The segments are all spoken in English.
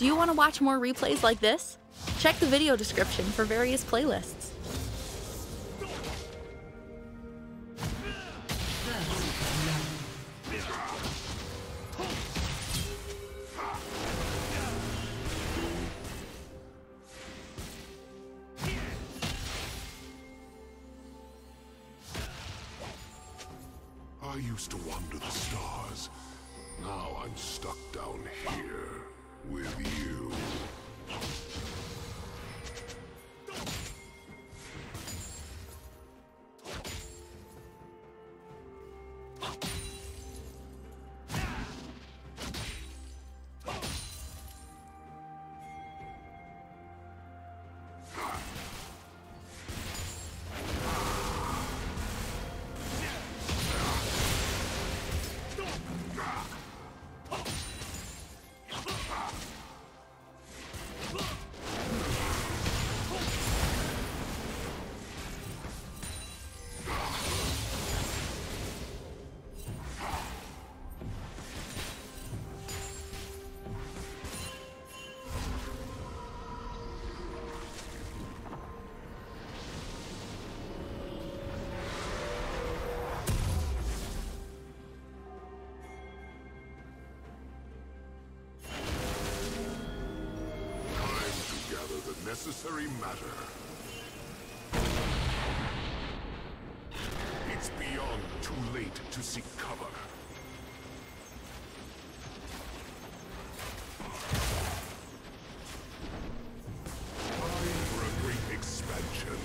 Do you want to watch more replays like this? Check the video description for various playlists. I used to wander the stars. Now I'm stuck down here with you. Necessary matter. It's beyond too late to seek cover. Time for a great expansion.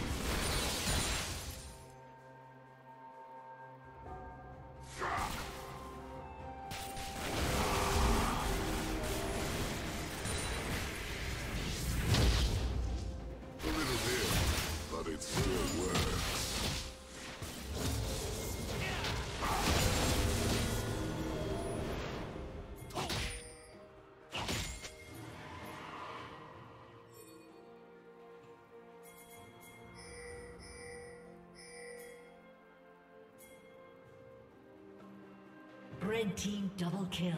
Red team double kill.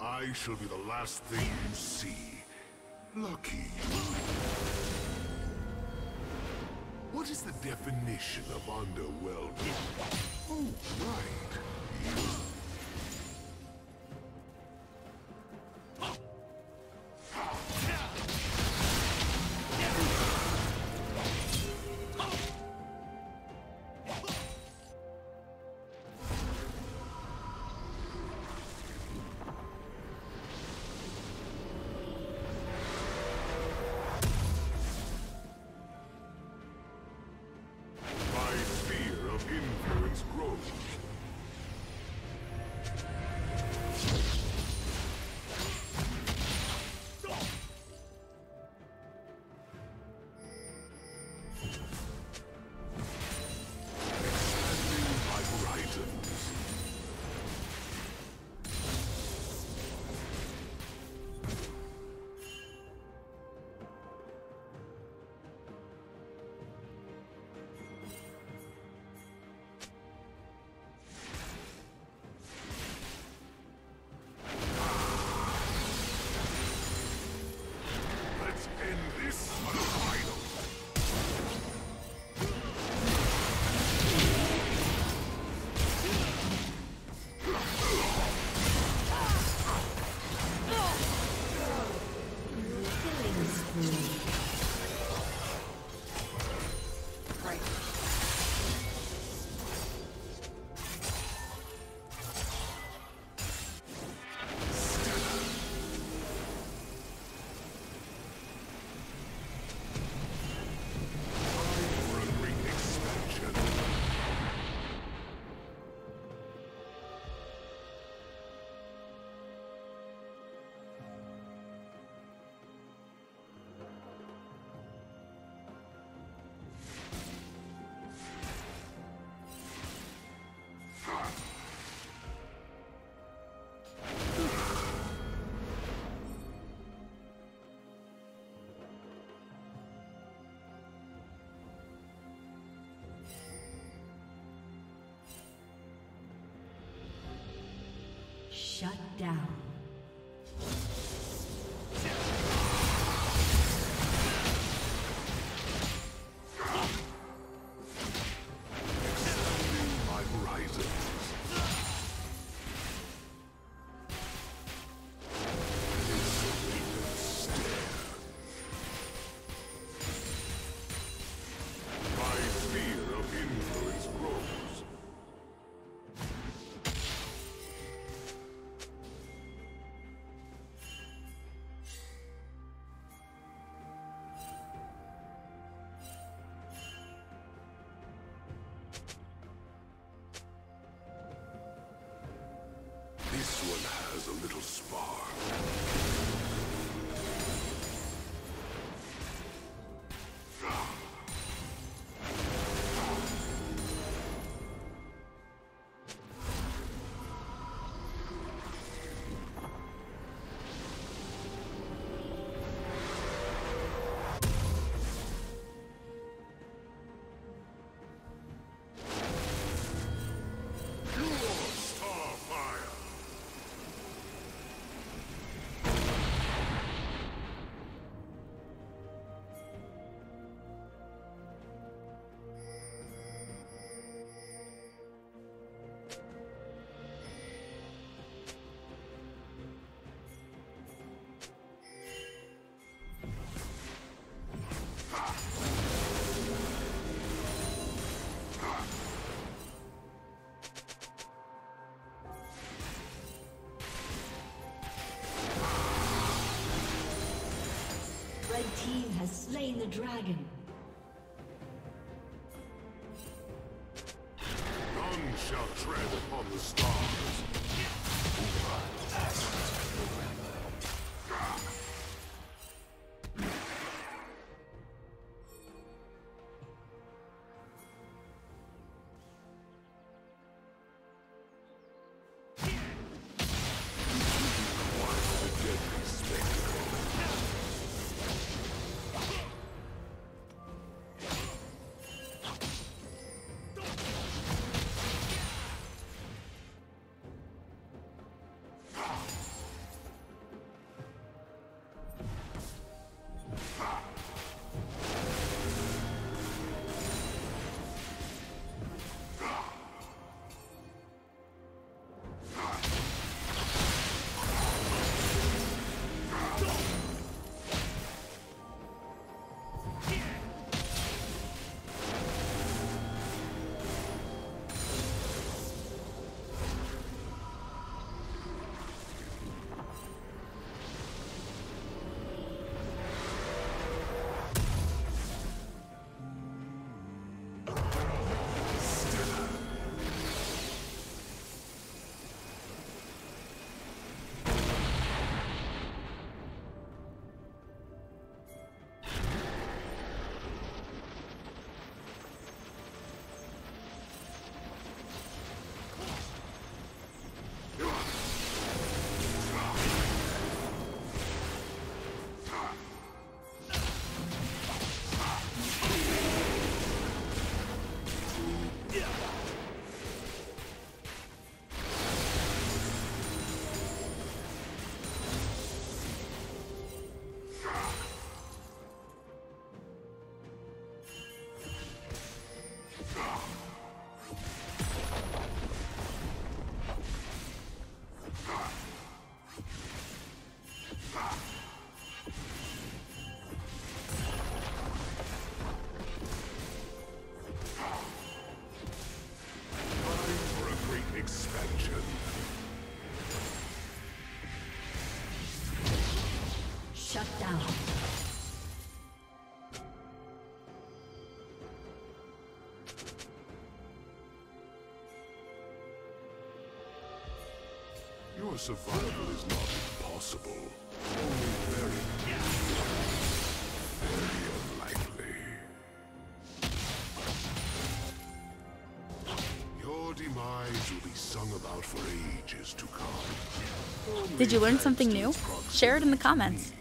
I shall be the last thing you see. Lucky you. What is the definition of underwhelming? Oh, right. You. Shut down. A little spark. The team has slain the dragon. None shall tread upon the stars. Shut down. Your survival is not impossible, only very unlikely. Your demise will be sung about for ages to come. Did you learn something new? Share it in the comments.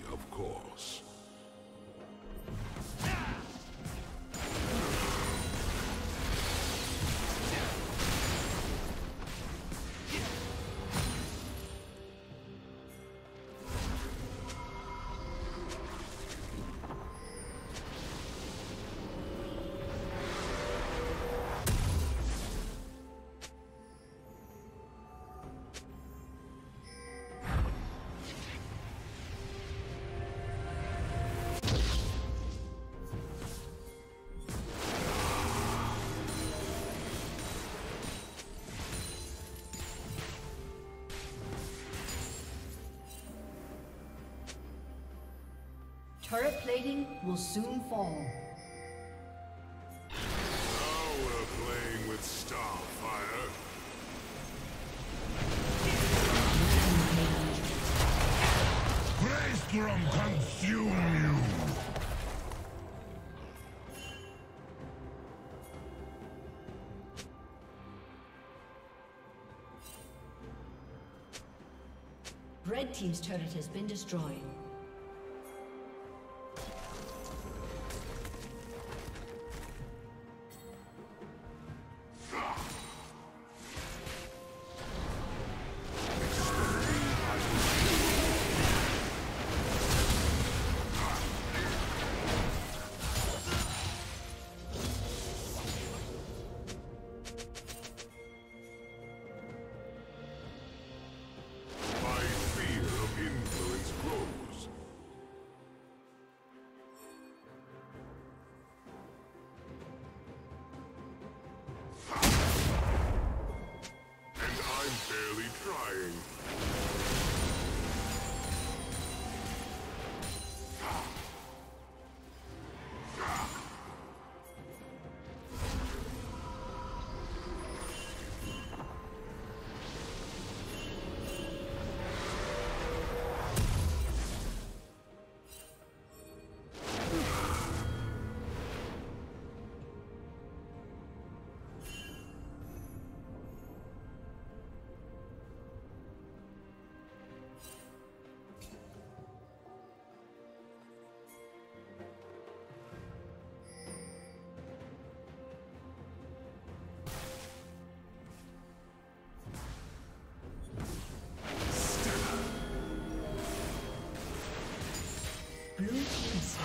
Turret plating will soon fall. Now we're playing with Starfire. Bracedrum, consume you! Red Team's turret has been destroyed. Blue Team's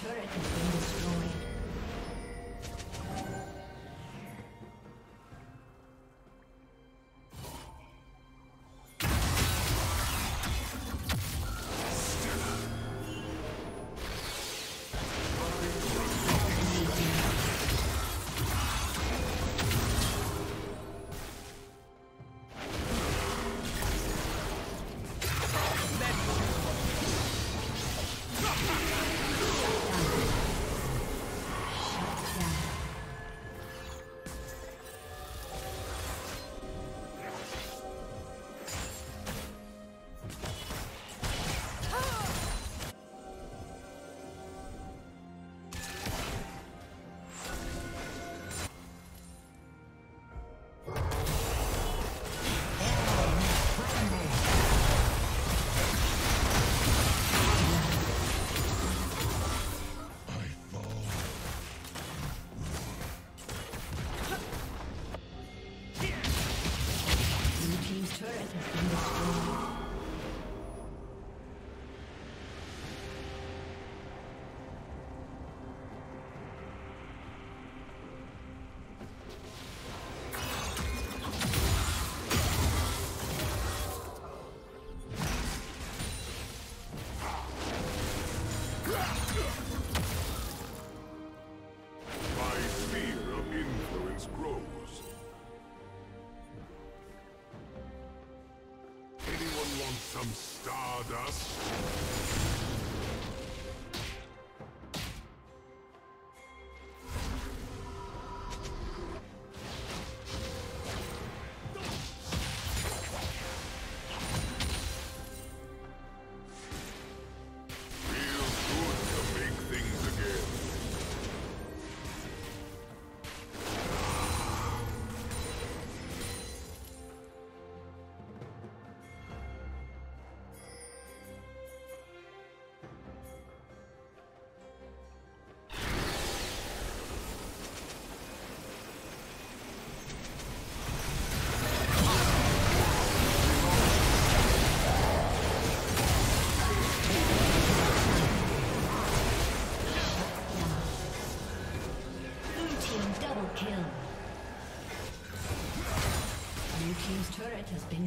turret has been destroyed. some stardust? Has been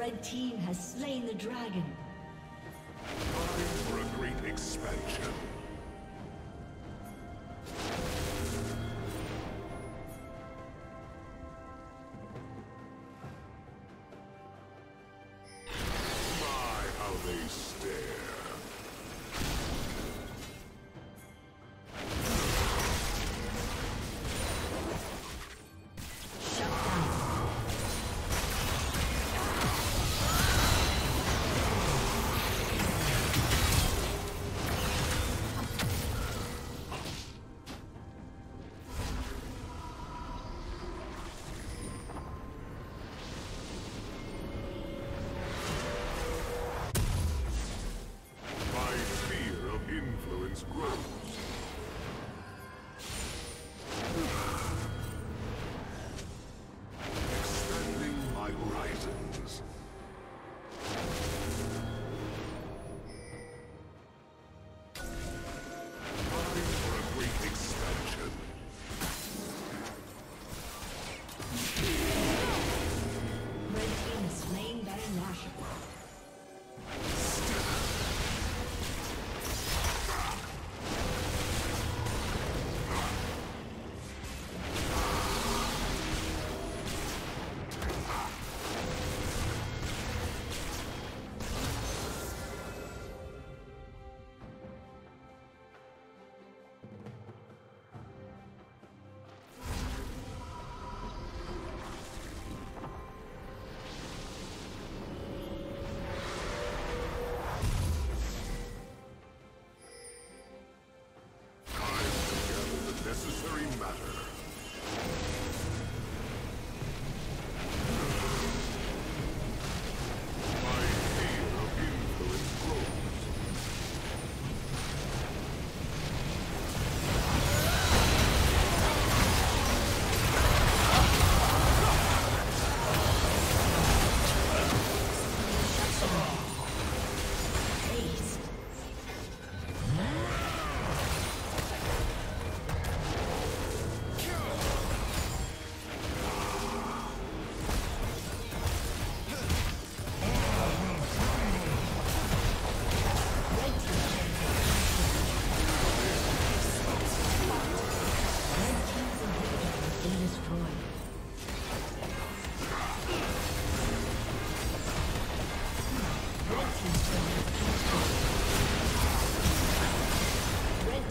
Red team has slain the dragon. Time for a great expansion. My, how they stare. Red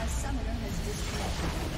A summoner has disconnected.